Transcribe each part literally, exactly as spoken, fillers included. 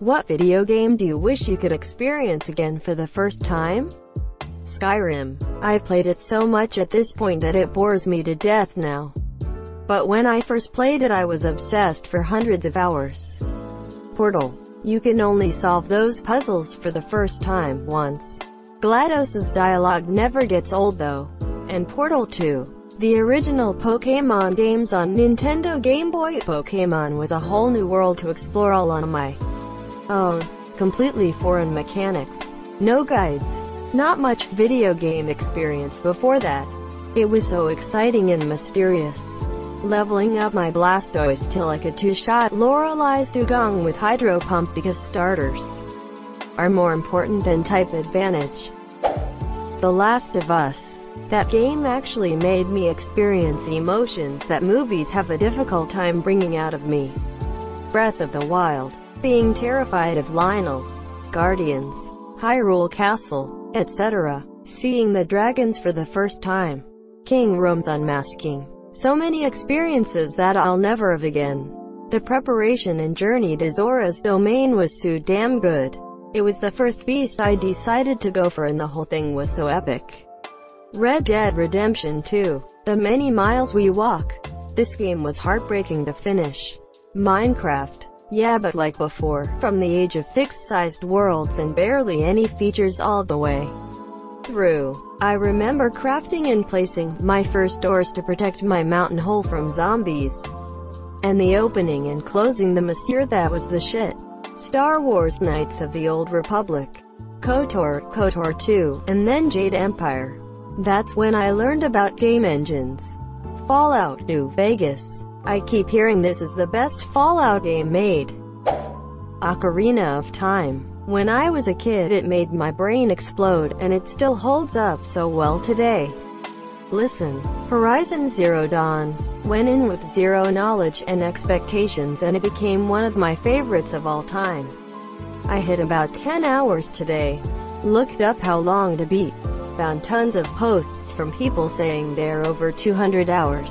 What video game do you wish you could experience again for the first time? Skyrim. I played it so much at this point that it bores me to death now. But when I first played it I was obsessed for hundreds of hours. Portal. You can only solve those puzzles for the first time once. GLaDOS's dialogue never gets old though. And Portal two. The original Pokémon games on Nintendo Game Boy. Pokémon was a whole new world to explore all on my own. Completely foreign mechanics. No guides. Not much video game experience before that. It was so exciting and mysterious. Leveling up my Blastoise till I could two-shot Lorelei's Dewgong with Hydro Pump because starters are more important than type advantage. The Last of Us. That game actually made me experience emotions that movies have a difficult time bringing out of me. Breath of the Wild. Being terrified of Lynels, Guardians, Hyrule Castle, et cetera. Seeing the dragons for the first time. King Rome's unmasking. So many experiences that I'll never have again. The preparation and journey to Zora's domain was so damn good. It was the first beast I decided to go for and the whole thing was so epic. Red Dead Redemption two. The many miles we walk. This game was heartbreaking to finish. Minecraft. Yeah, but like before, from the age of fixed-sized worlds and barely any features all the way through. I remember crafting and placing my first doors to protect my mountain hole from zombies. And the opening and closing the masseur, that was the shit. Star Wars Knights of the Old Republic. KOTOR, KOTOR two, and then Jade Empire. That's when I learned about game engines. Fallout New Vegas. I keep hearing this is the best Fallout game made. Ocarina of Time. When I was a kid it made my brain explode, and it still holds up so well today. Listen. Horizon Zero Dawn. Went in with zero knowledge and expectations and it became one of my favorites of all time. I hit about ten hours today. Looked up how long to beat. Found tons of posts from people saying they're over two hundred hours.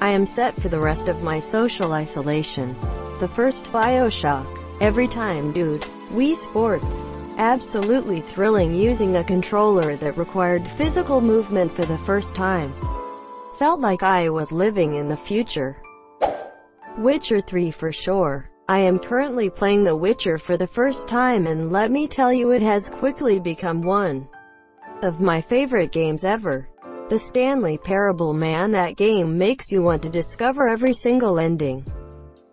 I am set for the rest of my social isolation. The first Bioshock. Every time, dude. Wii Sports. Absolutely thrilling using a controller that required physical movement for the first time. Felt like I was living in the future. Witcher three for sure. I am currently playing The Witcher for the first time, and let me tell you, it has quickly become one of my favorite games ever. The Stanley Parable, man, that game makes you want to discover every single ending.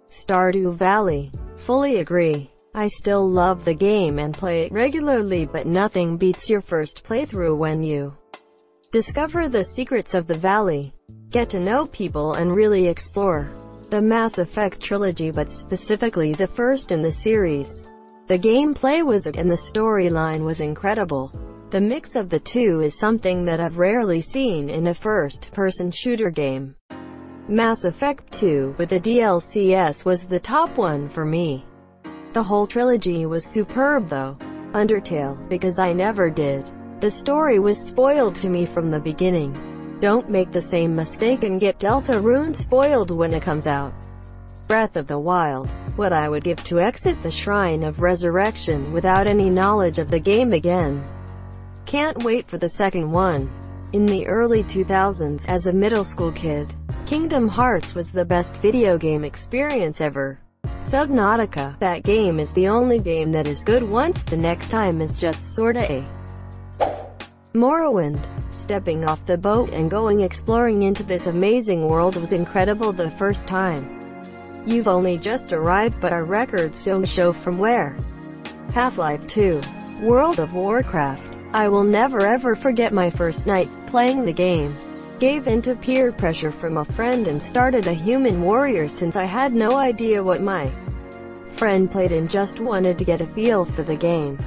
Stardew Valley. Fully agree. I still love the game and play it regularly, but nothing beats your first playthrough when you discover the secrets of the valley, get to know people and really explore. The Mass Effect trilogy, but specifically the first in the series. The gameplay was it and the storyline was incredible. The mix of the two is something that I've rarely seen in a first-person shooter game. Mass Effect two with the D L C S was the top one for me. The whole trilogy was superb though. Undertale, because I never did. The story was spoiled to me from the beginning. Don't make the same mistake and get Deltarune spoiled when it comes out. Breath of the Wild. What I would give to exit the Shrine of Resurrection without any knowledge of the game again. Can't wait for the second one. In the early two thousands, as a middle school kid, Kingdom Hearts was the best video game experience ever. Subnautica. That game is the only game that is good once, the next time is just sorta a. Morrowind. Stepping off the boat and going exploring into this amazing world was incredible the first time. You've only just arrived but our records don't show from where. Half-Life two. World of Warcraft. I will never ever forget my first night playing the game. Gave into peer pressure from a friend and started a human warrior since I had no idea what my friend played and just wanted to get a feel for the game.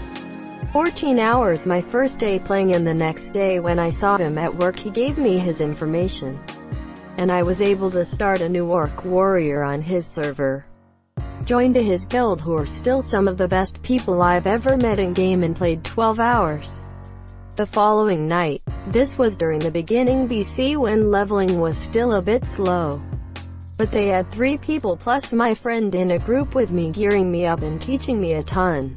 fourteen hours my first day playing, and the next day when I saw him at work he gave me his information. And I was able to start a new orc warrior on his server. Joined to his guild, who are still some of the best people I've ever met in game, and played twelve hours. The following night, this was during the beginning B C when leveling was still a bit slow, But they had three people plus my friend in a group with me, gearing me up and teaching me a ton.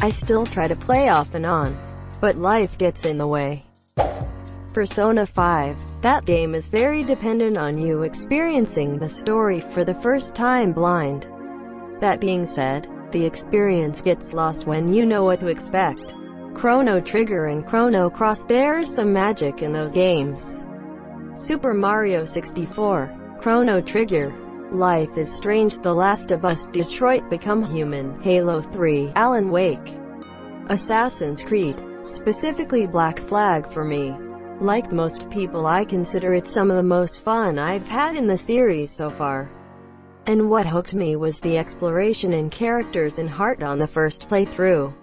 I still try to play off and on, but life gets in the way. Persona five. That game is very dependent on you experiencing the story for the first time blind. That being said, the experience gets lost when you know what to expect. Chrono Trigger and Chrono Cross. There's some magic in those games. Super Mario sixty-four, Chrono Trigger, Life is Strange, The Last of Us, Detroit Become Human, Halo three, Alan Wake, Assassin's Creed, specifically Black Flag for me. Like most people, I consider it some of the most fun I've had in the series so far. And what hooked me was the exploration and characters and heart on the first playthrough.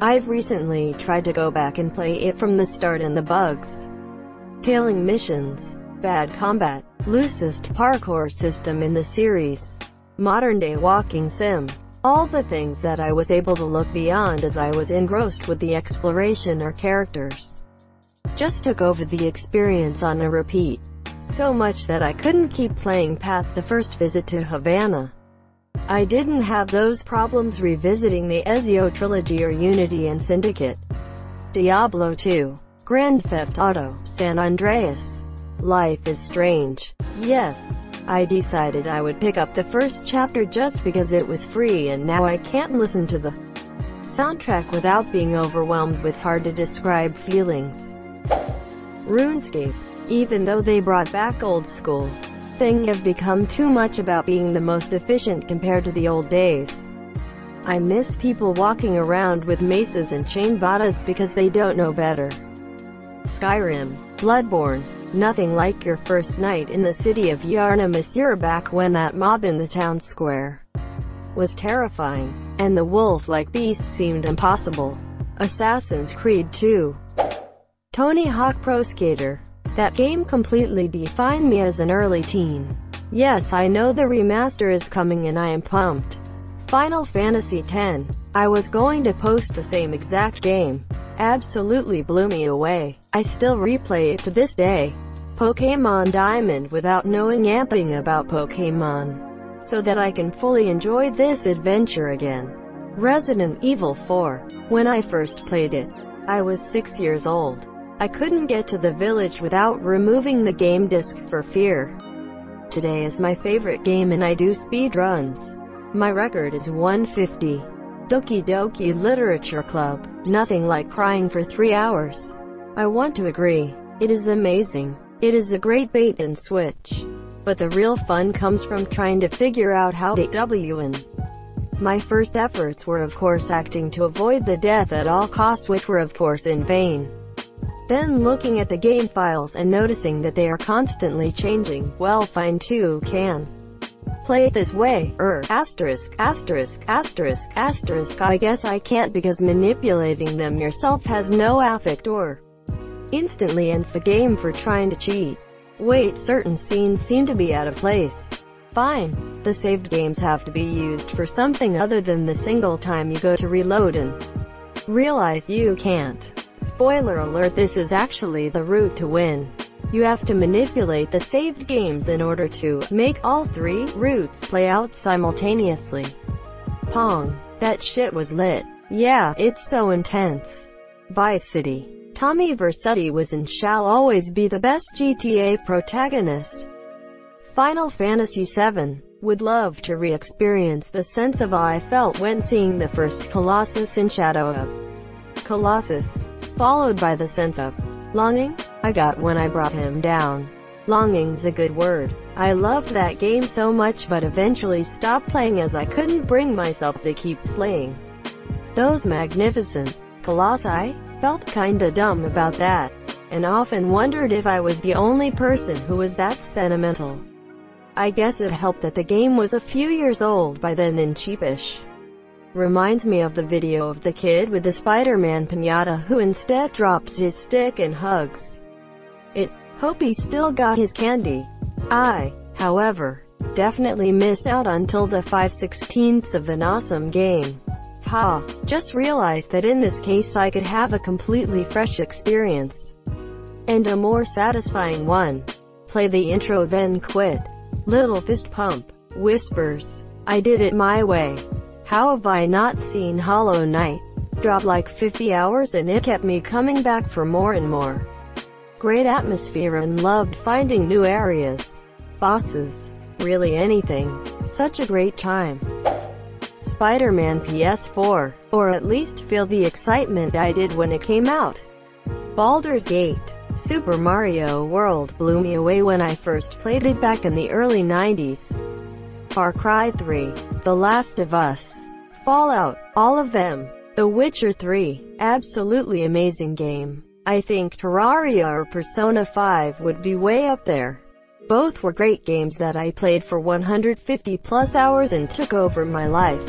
I've recently tried to go back and play it from the start, and the bugs, tailing missions, bad combat, loosest parkour system in the series, modern-day walking sim, all the things that I was able to look beyond as I was engrossed with the exploration or characters, just took over the experience on a repeat, so much that I couldn't keep playing past the first visit to Havana. I didn't have those problems revisiting the Ezio trilogy or Unity and Syndicate. Diablo two, Grand Theft Auto, San Andreas, Life is Strange. Yes, I decided I would pick up the first chapter just because it was free, and now I can't listen to the soundtrack without being overwhelmed with hard-to-describe feelings. RuneScape. Even though they brought back old school, things have become too much about being the most efficient compared to the old days. I miss people walking around with maces and chainbatas because they don't know better. Skyrim, Bloodborne, nothing like your first night in the city of Yarnamous Ur back when that mob in the town square was terrifying, and the wolf-like beast seemed impossible. Assassin's Creed two, Tony Hawk Pro Skater. That game completely defined me as an early teen. Yes, I know the remaster is coming and I am pumped. Final Fantasy ten. I was going to post the same exact game. Absolutely blew me away. I still replay it to this day. Pokémon Diamond, without knowing anything about Pokémon, so that I can fully enjoy this adventure again. Resident Evil four. When I first played it, I was six years old. I couldn't get to the village without removing the game disc for fear. Today is my favorite game and I do speedruns. My record is one fifty. Doki Doki Literature Club. Nothing like crying for three hours. I want to agree. It is amazing. It is a great bait and switch. But the real fun comes from trying to figure out how to win. My first efforts were of course acting to avoid the death at all costs, which were of course in vain. Then looking at the game files and noticing that they are constantly changing. Well, fine too, can play it this way, er, asterisk, asterisk, asterisk, asterisk, I guess I can't, because manipulating them yourself has no affect or instantly ends the game for trying to cheat. Wait, certain scenes seem to be out of place. Fine, the saved games have to be used for something other than the single time you go to reload and realize you can't. Spoiler alert, this is actually the route to win. You have to manipulate the saved games in order to make all three routes play out simultaneously. Pong. That shit was lit. Yeah, it's so intense. Vice City. Tommy Vercetti was and shall always be the best G T A protagonist. Final Fantasy seven. Would love to re-experience the sense of awe I felt when seeing the first Colossus in Shadow of Colossus, followed by the sense of longing I got when I brought him down. Longing's a good word. I loved that game so much, but eventually stopped playing as I couldn't bring myself to keep slaying those magnificent colossi. Felt kinda dumb about that, and often wondered if I was the only person who was that sentimental. I guess it helped that the game was a few years old by then and cheapish. Reminds me of the video of the kid with the Spider-Man pinata who instead drops his stick and hugs it. Hope he still got his candy. I, however, definitely missed out until the five sixteenths of an awesome game. Ha, just realized that in this case I could have a completely fresh experience. And a more satisfying one. Play the intro then quit. Little Fist Pump whispers, "I did it my way. How have I not seen Hollow Knight? Dropped like fifty hours and it kept me coming back for more and more. Great atmosphere and loved finding new areas, bosses, really anything. Such a great time. Spider-Man P S four, or at least feel the excitement I did when it came out. Baldur's Gate, Super Mario World blew me away when I first played it back in the early nineties. Far Cry three, The Last of Us, Fallout, all of them. The Witcher three, absolutely amazing game. I think Terraria or Persona five would be way up there. Both were great games that I played for one hundred fifty plus hours and took over my life.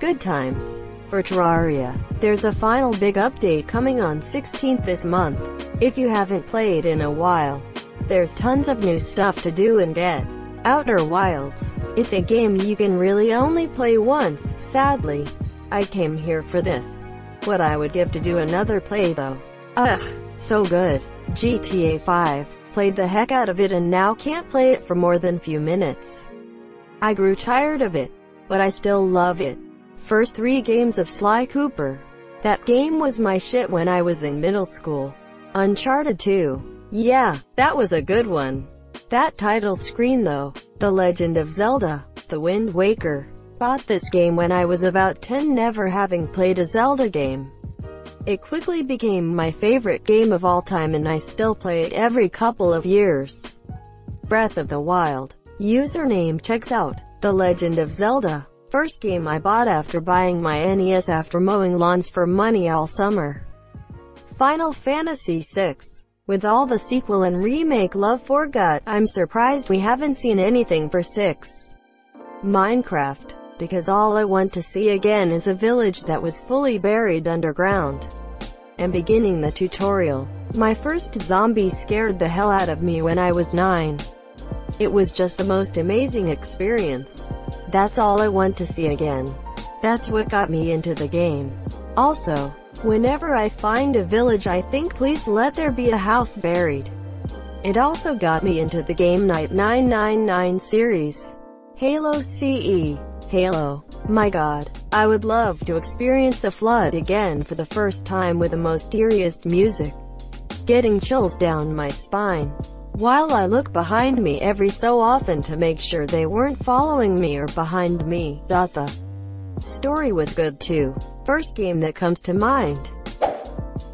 Good times. For Terraria, there's a final big update coming on sixteenth this month. If you haven't played in a while, there's tons of new stuff to do and get. Outer Wilds. It's a game you can really only play once, sadly. I came here for this. What I would give to do another play though. Ugh, so good. G T A five. Played the heck out of it and now can't play it for more than few minutes. I grew tired of it, but I still love it. First three games of Sly Cooper. That game was my shit when I was in middle school. Uncharted two. Yeah, that was a good one. That title screen though. The Legend of Zelda, The Wind Waker. Bought this game when I was about ten, never having played a Zelda game. It quickly became my favorite game of all time and I still play it every couple of years. Breath of the Wild. Username checks out. The Legend of Zelda. First game I bought after buying my N E S after mowing lawns for money all summer. Final Fantasy six. With all the sequel and remake love forgot, I'm surprised we haven't seen anything for six. Minecraft. Because all I want to see again is a village that was fully buried underground. And beginning the tutorial. My first zombie scared the hell out of me when I was nine. It was just the most amazing experience. That's all I want to see again. That's what got me into the game. Also, whenever I find a village I think please let there be a house buried. It also got me into the Game Night nine nine nine series. Halo C E. Halo. My god, I would love to experience the flood again for the first time with the mysterious music. Getting chills down my spine. While I look behind me every so often to make sure they weren't following me or behind me. The story was good too. First game that comes to mind.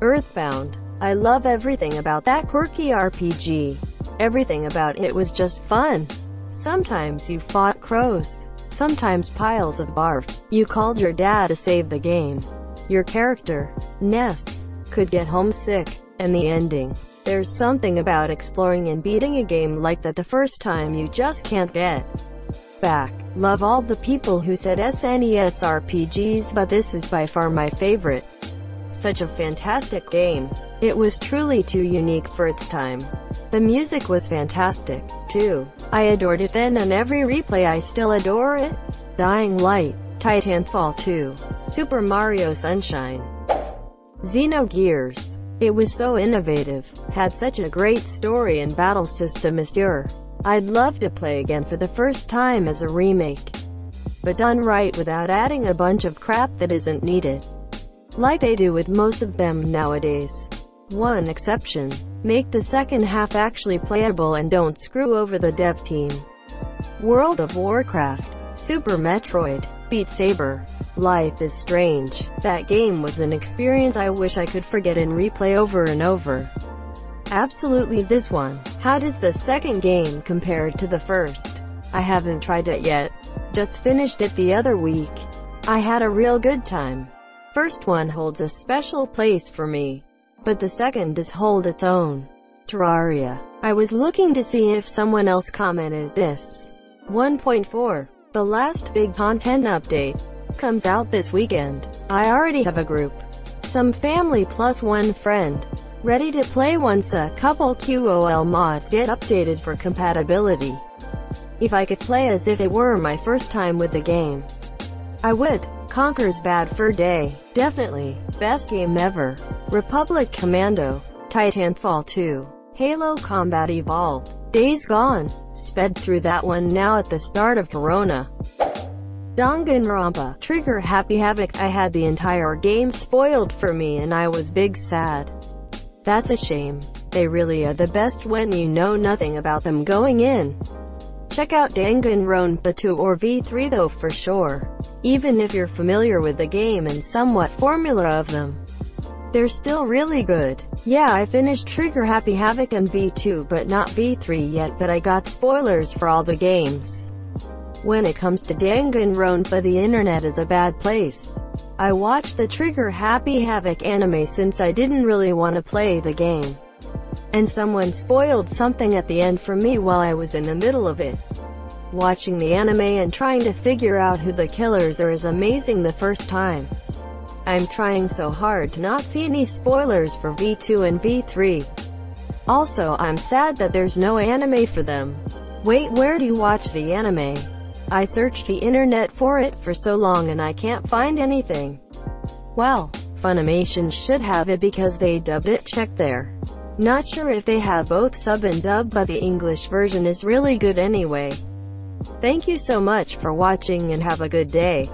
Earthbound. I love everything about that quirky R P G. Everything about it was just fun. Sometimes you fought crows. Sometimes piles of barf. You called your dad to save the game. Your character, Ness, could get homesick. And the ending. There's something about exploring and beating a game like that the first time you just can't get back. Love all the people who said S N E S R P Gs, but this is by far my favorite. Such a fantastic game. It was truly too unique for its time. The music was fantastic, too. I adored it then and every replay I still adore it. Dying Light, Titanfall two, Super Mario Sunshine. Xenogears. It was so innovative, had such a great story and battle system Monsieur. I'd love to play again for the first time as a remake. But done right without adding a bunch of crap that isn't needed. Like they do with most of them nowadays. One exception. Make the second half actually playable and don't screw over the dev team. World of Warcraft, Super Metroid, Beat Saber, Life is Strange. That game was an experience I wish I could forget and replay over and over. Absolutely this one. How does the second game compare to the first? I haven't tried it yet. Just finished it the other week. I had a real good time. First one holds a special place for me. But the second does hold its own. Terraria. I was looking to see if someone else commented this. one point four. The last big content update comes out this weekend. I already have a group. Some family plus one friend. Ready to play once a couple Q O L mods get updated for compatibility. If I could play as if it were my first time with the game, I would. Conquer's Bad Fur Day, definitely, best game ever. Republic Commando, Titanfall two, Halo Combat Evolved, Days gone. Sped through that one now at the start of Corona. Danganronpa, Trigger Happy Havoc. I had the entire game spoiled for me and I was big sad. That's a shame. They really are the best when you know nothing about them going in. Check out Danganronpa two or V three though for sure. Even if you're familiar with the game and somewhat formula of them, they're still really good. Yeah, I finished Trigger Happy Havoc and V two but not V three yet, but I got spoilers for all the games. When it comes to Danganronpa, the internet is a bad place. I watched the Trigger Happy Havoc anime since I didn't really want to play the game. And someone spoiled something at the end for me while I was in the middle of it. Watching the anime and trying to figure out who the killers are is amazing the first time. I'm trying so hard to not see any spoilers for V two and V three. Also, I'm sad that there's no anime for them. Wait, where do you watch the anime? I searched the internet for it for so long and I can't find anything. Well, Funimation should have it because they dubbed it. Check there. Not sure if they have both sub and dub, but the English version is really good anyway. Thank you so much for watching and have a good day.